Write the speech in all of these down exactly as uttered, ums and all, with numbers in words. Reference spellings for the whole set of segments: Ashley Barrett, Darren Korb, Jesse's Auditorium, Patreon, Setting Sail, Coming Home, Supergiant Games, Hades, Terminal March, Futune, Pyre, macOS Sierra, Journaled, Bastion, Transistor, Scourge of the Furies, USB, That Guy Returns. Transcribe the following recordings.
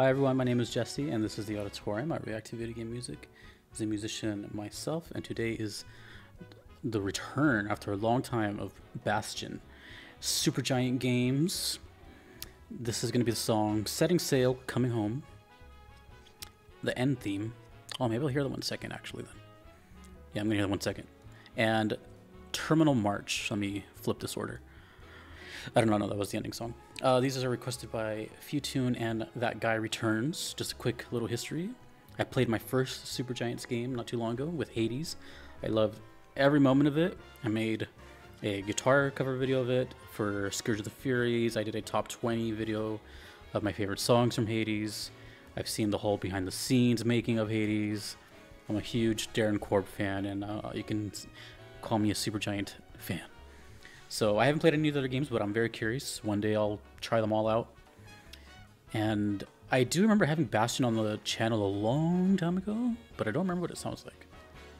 Hi everyone, my name is Jesse and this is The Auditorium. I react to video game music as a musician myself, and today is the return after a long time of Bastion, Supergiant Games. This is going to be the song Setting Sail, Coming Home, the end theme. Oh, maybe I'll hear that one second actually then. Yeah, I'm going to hear that one second. And Terminal March. Let me flip this order. I don't know, no, that was the ending song. Uh, these are requested by Futune and That Guy Returns. Just a quick little history. I played my first Supergiant game not too long ago with Hades. I loved every moment of it. I made a guitar cover video of it for Scourge of the Furies. I did a top twenty video of my favorite songs from Hades. I've seen the whole behind the scenes making of Hades. I'm a huge Darren Korb fan, and uh, you can call me a Supergiant fan. So I haven't played any of the other games, but I'm very curious. One day I'll try them all out. And I do remember having Bastion on the channel a long time ago, but I don't remember what it sounds like.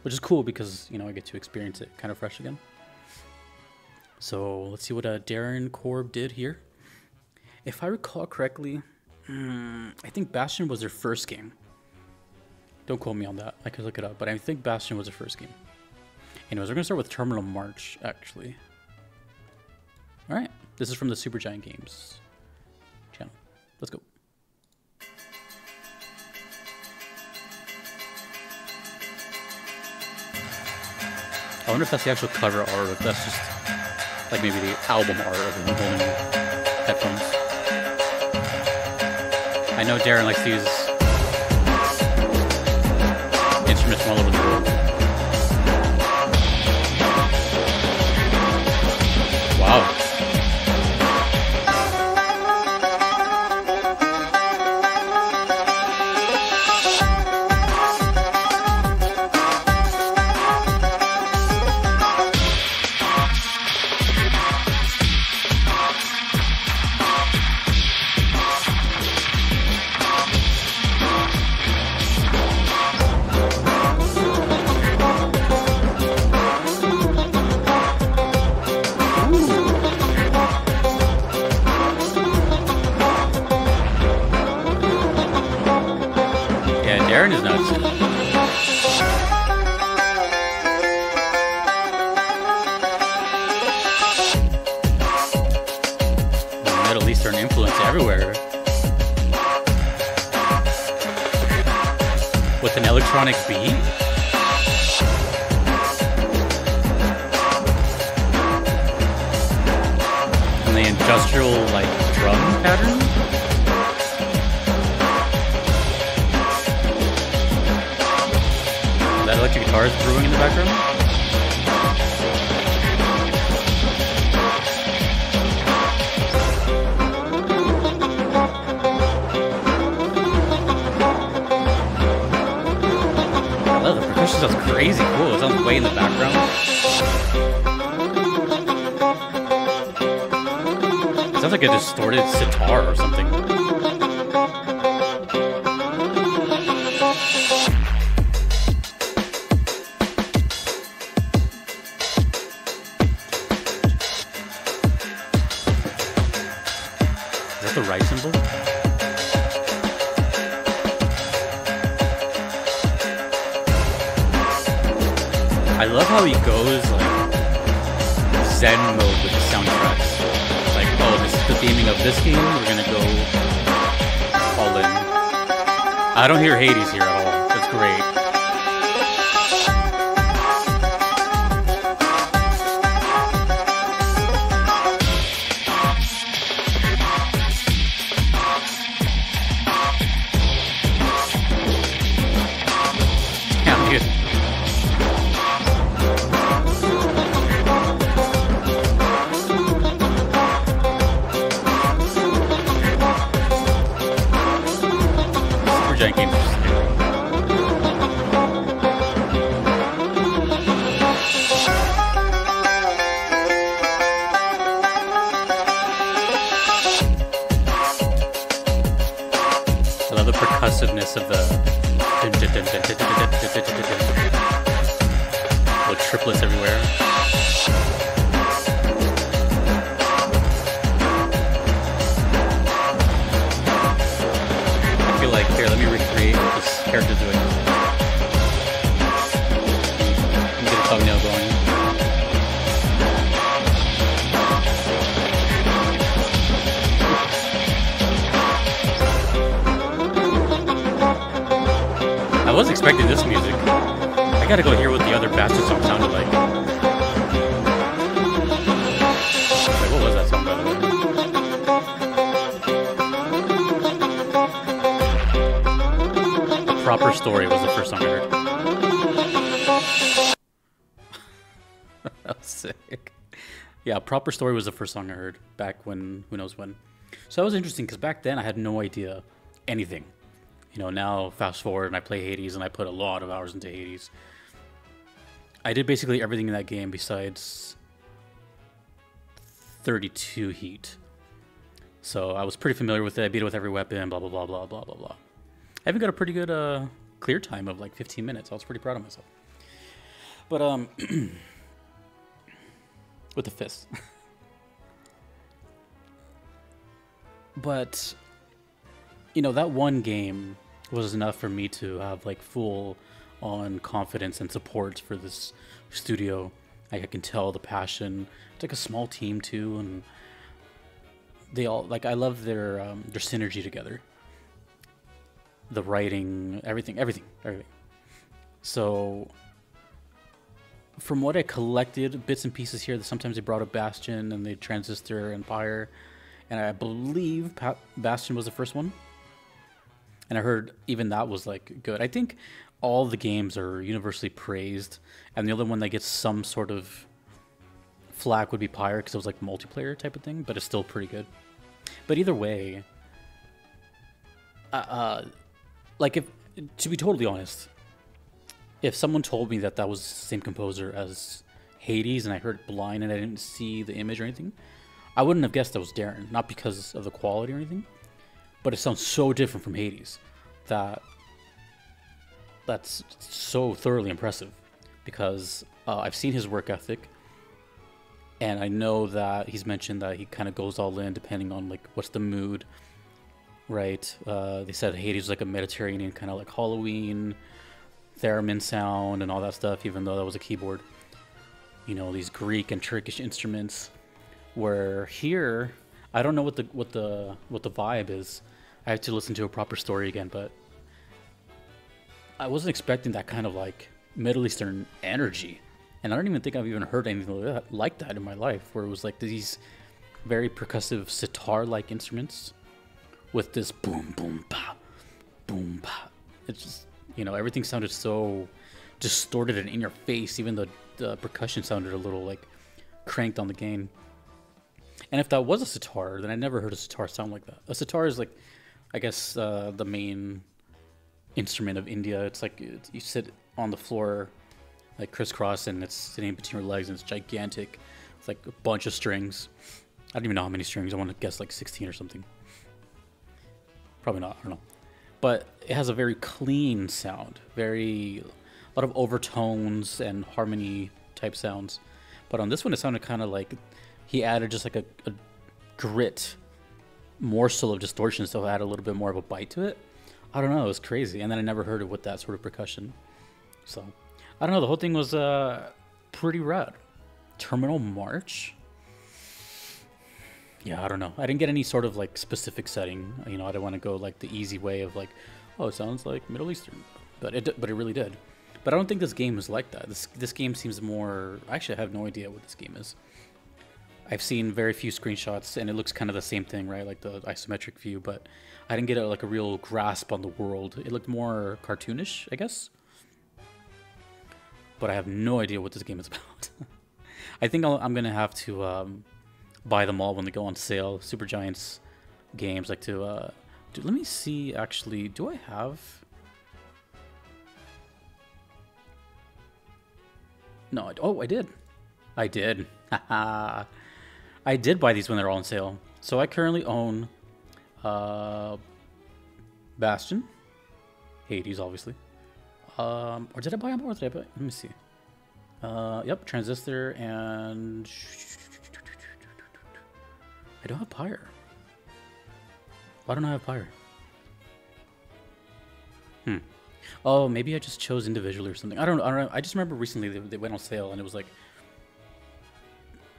Which is cool because, you know, I get to experience it kind of fresh again. So let's see what uh, Darren Korb did here. If I recall correctly, mm, I think Bastion was their first game. Don't quote me on that. I could look it up, but I think Bastion was their first game. Anyways, we're going to start with Terminal March, actually. All right, this is from the Supergiant Games channel. Let's go. I wonder if that's the actual cover art, or if that's just like maybe the album art of the headphones. I know Darren likes to use instruments from all over the world. Darren is nuts. Middle Eastern influence everywhere. With an electronic beat? And the industrial, like, drum pattern? Electric guitars brewing in the background. Oh, the percussion sounds crazy cool. It sounds way in the background. It sounds like a distorted sitar or something. The right symbol? I love how he goes like Zen mode with the soundtracks. It's like, oh, this is the theming of this game, we're gonna go all in. I don't hear Hades here at all. That's great. The percussiveness of the little triplets everywhere. I Here, let me recreate this character doing this. Let me get a thumbnail going. I was expecting this music. I gotta go hear what the other Bastion song sounded like. Wait, what was that song, by the way? The Proper Story was the first song I heard. That was sick. Yeah, Proper Story was the first song I heard back when, who knows when. So that was interesting, because back then I had no idea anything. You know, now fast forward and I play Hades, and I put a lot of hours into Hades. I did basically everything in that game besides thirty-two heat. So I was pretty familiar with it. I beat it with every weapon, blah, blah, blah, blah, blah, blah, blah. I even got a pretty good uh, clear time of like fifteen minutes. I was pretty proud of myself. But um, with the fist. But... you know, that one game was enough for me to have like full on confidence and support for this studio. Like, I can tell the passion. It's like a small team too, and they all like, I love their um, their synergy together. The writing, everything, everything, everything. So from what I collected, bits and pieces here, that sometimes they brought up Bastion and the Transistor and Pyre, and I believe pa Bastion was the first one. And I heard even that was like good. I think all the games are universally praised, and the other one that gets some sort of flack would be Pyre, because it was like multiplayer type of thing, but it's still pretty good. But either way, uh, uh, like if to be totally honest, if someone told me that that was the same composer as Hades, and I heard it blind and I didn't see the image or anything, I wouldn't have guessed that was Darren, not because of the quality or anything. But it sounds so different from Hades that that's so thoroughly impressive, because uh, I've seen his work ethic, and I know that he's mentioned that he kind of goes all in depending on like what's the mood, right? Uh, they said Hades was like a Mediterranean kind of like Halloween, theremin sound and all that stuff, even though that was a keyboard. You know, these Greek and Turkish instruments, where here... I don't know what the what the what the vibe is. I have to listen to A Proper Story again, but I wasn't expecting that kind of like Middle Eastern energy, and I don't even think I've even heard anything like that in my life, where it was like these very percussive sitar-like instruments with this boom boom pa boom pa. It's just, you know, everything sounded so distorted and in your face. Even the, the percussion sounded a little like cranked on the gain. And if that was a sitar, then I never heard a sitar sound like that. A sitar is like, I guess, uh, the main instrument of India. It's like it's, you sit on the floor, like crisscross, and it's sitting between your legs, and it's gigantic. It's like a bunch of strings. I don't even know how many strings. I want to guess like sixteen or something. Probably not. I don't know. But it has a very clean sound, very a lot of overtones and harmony type sounds. But on this one, it sounded kind of like... he added just like a, a grit morsel of distortion, so it had a little bit more of a bite to it. I don't know, it was crazy. And then I never heard it with that sort of percussion. So, I don't know, the whole thing was uh, pretty rad. Terminal March? Yeah, I don't know. I didn't get any sort of like specific setting. You know, I didn't want to go like the easy way of like, oh, it sounds like Middle Eastern. But it, but it really did. But I don't think this game is like that. This, this game seems more... actually, I have no idea what this game is. I've seen very few screenshots, and it looks kind of the same thing, right? Like the isometric view, but I didn't get a, like a real grasp on the world. It looked more cartoonish, I guess. But I have no idea what this game is about. I think I'll, I'm gonna have to um, buy them all when they go on sale. Supergiant Games, like to. Uh, do, let me see. Actually, do I have? No. I, oh, I did. I did. Haha. I did buy these when they're all on sale. So I currently own uh, Bastion, Hades, obviously. Um, or did I buy them? Or did I buy? Let me see. Uh, yep, Transistor, and I don't have Pyre. Why don't I have Pyre? Hmm. Oh, maybe I just chose individually or something. I don't know. I, don't know. I just remember recently they, they went on sale and it was like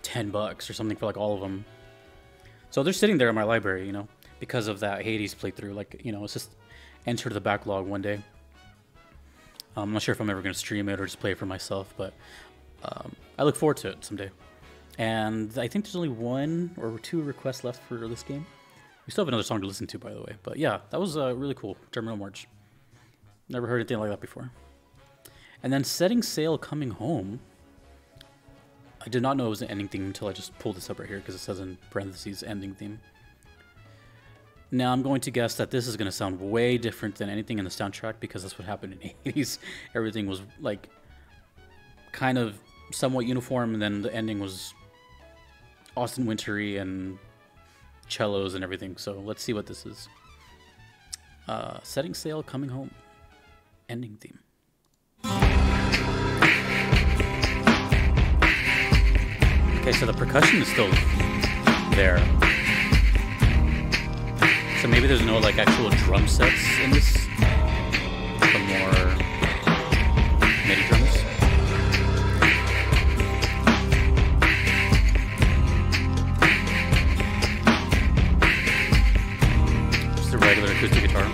ten bucks or something for like all of them. So they're sitting there in my library, you know, because of that Hades playthrough. Like, you know, it's just enter the backlog one day. I'm not sure if I'm ever going to stream it or just play it for myself, but um, I look forward to it someday. And I think there's only one or two requests left for this game. We still have another song to listen to, by the way. But yeah, that was uh, really cool. Terminal March. Never heard anything like that before. And then Setting Sail, Coming Home. I did not know it was an ending theme until I just pulled this up right here because it says in parentheses ending theme. Now I'm going to guess that this is going to sound way different than anything in the soundtrack because that's what happened in the eighties. Everything was like kind of somewhat uniform, and then the ending was Austin Wintory and cellos and everything. So let's see what this is. Uh, Setting Sail, Coming Home. Ending theme. Okay, so the percussion is still there. So maybe there's no like actual drum sets in this, but more MIDI drums. Just a regular acoustic guitar.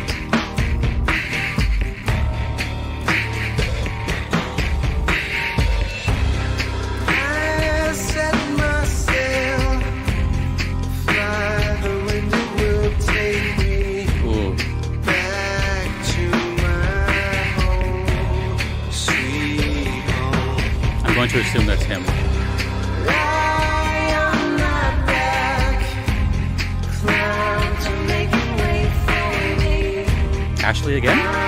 To assume that's him. Ashley again?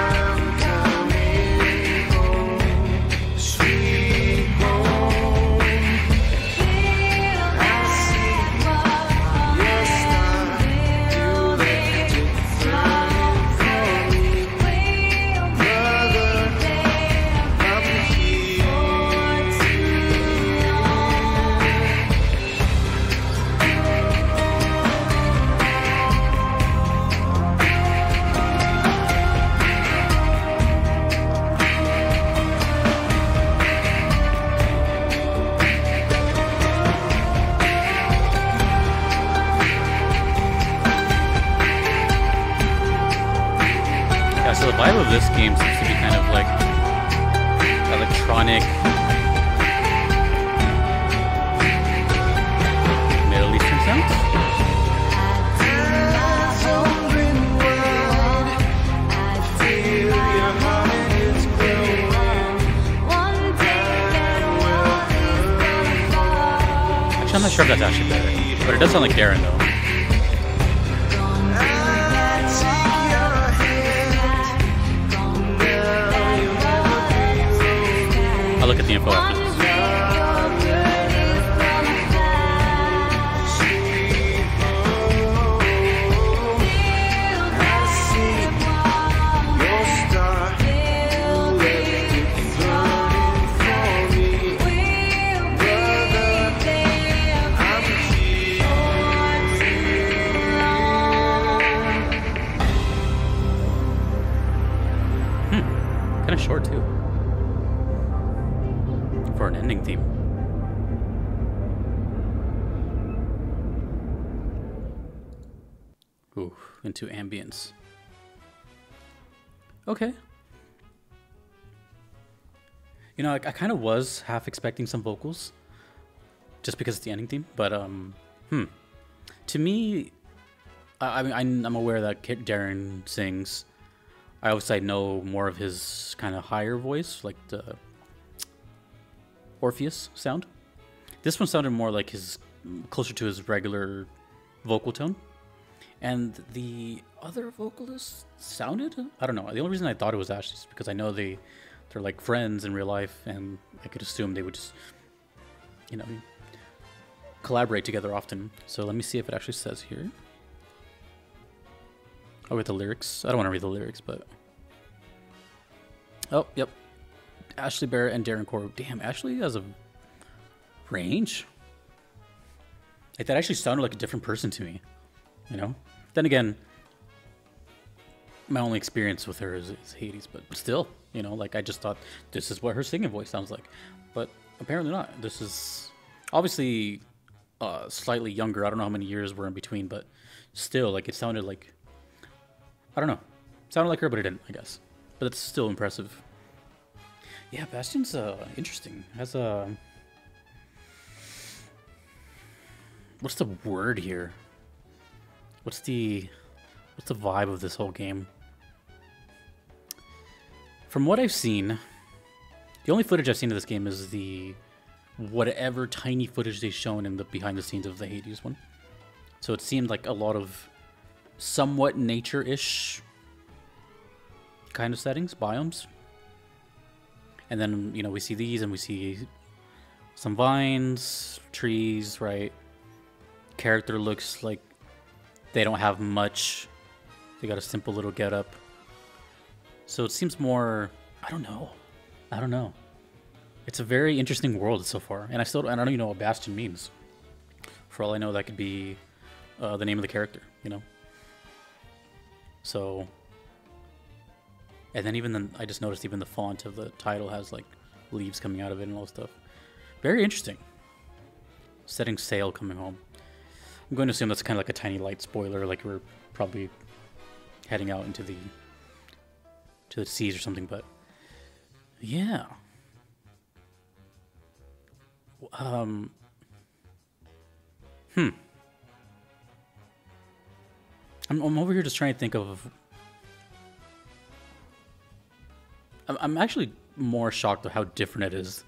This game seems to be kind of like electronic, Middle Eastern sounds. Actually, I'm not sure if that's actually better, but it does sound like Darren though. I'll look at the info after this. Hmm. Kind of short too. For an ending theme. Ooh, into ambience. Okay. You know, I, I kind of was half expecting some vocals, just because it's the ending theme. But um, hmm. To me, I, I mean, I'm aware that Darren sings. I obviously know more of his kind of higher voice, like the Orpheus sound. This one sounded more like his, closer to his regular vocal tone. And the other vocalist sounded, I don't know. The only reason I thought it was Ashley is because I know they, they're like friends in real life, and I could assume they would just, you know, collaborate together often. So let me see if it actually says here. Oh, with the lyrics. I don't want to read the lyrics, but. Oh, yep. Ashley Barrett and Darren Korb. Damn, Ashley has a range. Like, that actually sounded like a different person to me, you know? Then again, my only experience with her is, is Hades, but still, you know, like I just thought this is what her singing voice sounds like, but apparently not. This is obviously uh, slightly younger. I don't know how many years we're in between, but still, like it sounded like, I don't know, it sounded like her, but it didn't, I guess. But it's still impressive. Yeah, Bastion's uh, interesting. Has a what's the word here? What's the what's the vibe of this whole game? From what I've seen, the only footage I've seen of this game is the whatever tiny footage they've shown in the behind the scenes of the Hades one. So it seemed like a lot of somewhat nature-ish kind of settings, biomes. And then, you know, we see these and we see some vines, trees, right? Character looks like they don't have much. They got a simple little getup. So it seems more, I don't know. I don't know. It's a very interesting world so far. And I still, I don't even know what Bastion means. For all I know, that could be uh, the name of the character, you know? So, and then even the, I just noticed even the font of the title has like leaves coming out of it and all that stuff. Very interesting. Setting Sail, Coming Home. I'm going to assume that's kind of like a tiny light spoiler, like we're probably heading out into the to the seas or something, but yeah. Um. Hmm. I'm, I'm over here just trying to think of. I'm, I'm actually more shocked at how different it is,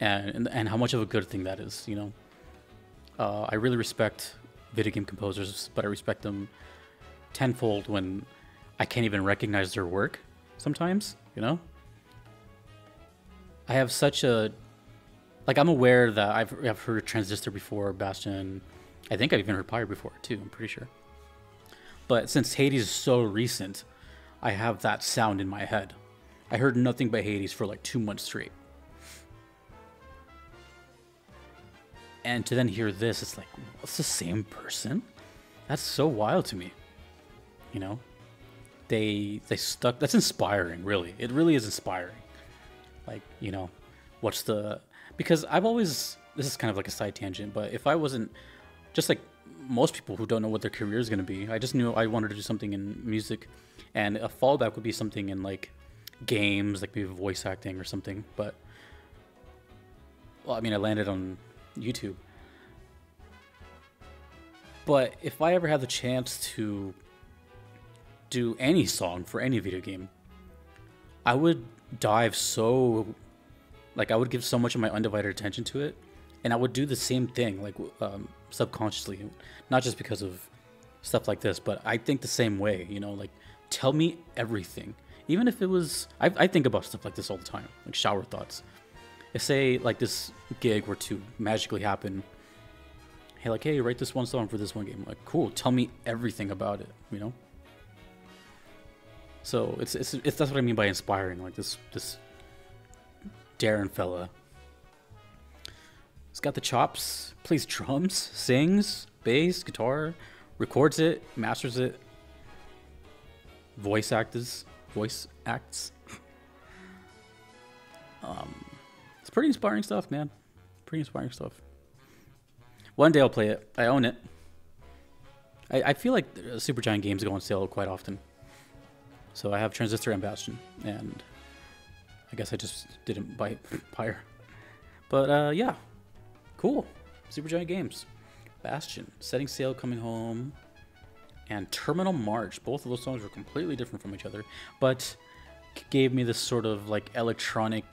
and, and and how much of a good thing that is, you know. Uh, I really respect video game composers, but I respect them tenfold when I can't even recognize their work sometimes, you know? I have such a... Like, I'm aware that I've, I've heard Transistor before, Bastion. I think I've even heard Pyre before, too, I'm pretty sure. But since Hades is so recent, I have that sound in my head. I heard nothing but Hades for, like, two months straight. And to then hear this, it's like, it's the same person? That's so wild to me. You know? They they stuck... That's inspiring, really. It really is inspiring. Like, you know, what's the... Because I've always... This is kind of like a side tangent, but if I wasn't... Just like most people who don't know what their career is going to be, I just knew I wanted to do something in music. And a fallback would be something in, like, games, like maybe voice acting or something. But... Well, I mean, I landed on... YouTube. But if I ever had the chance to do any song for any video game, I would dive so, like I would give so much of my undivided attention to it, and I would do the same thing, like um, subconsciously, not just because of stuff like this, but I think the same way, you know, like tell me everything. Even if it was, I, I think about stuff like this all the time, like shower thoughts. Say like this gig were to magically happen. Hey, like, hey, write this one song for this one game. I'm like, cool. Tell me everything about it. You know. So it's it's, it's that's what I mean by inspiring. Like this this Darren fella. He's got the chops. Plays drums, sings, bass, guitar, records it, masters it. Voice actors, voice acts. um. It's pretty inspiring stuff, man. Pretty inspiring stuff. One day I'll play it. I own it. I, I feel like Supergiant Games go on sale quite often. So I have Transistor and Bastion. And I guess I just didn't buy Pyre. But uh, yeah. Cool. Supergiant Games. Bastion. Setting Sail, Coming Home. And Terminal March. Both of those songs were completely different from each other. But gave me this sort of like electronic...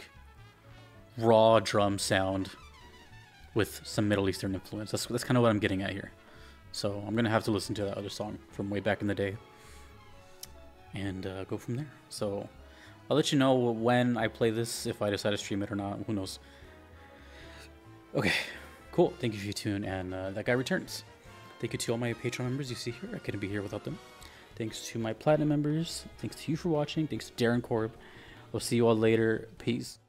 raw drum sound with some Middle Eastern influence. That's, that's kind of what I'm getting at here. So I'm going to have to listen to that other song from way back in the day and uh, go from there. So I'll let you know when I play this, if I decide to stream it or not. Who knows? Okay, cool. Thank you, Futune, and uh, That Guy Returns. Thank you to all my Patreon members you see here. I couldn't be here without them. Thanks to my Platinum members. Thanks to you for watching. Thanks to Darren Korb. I'll see you all later. Peace.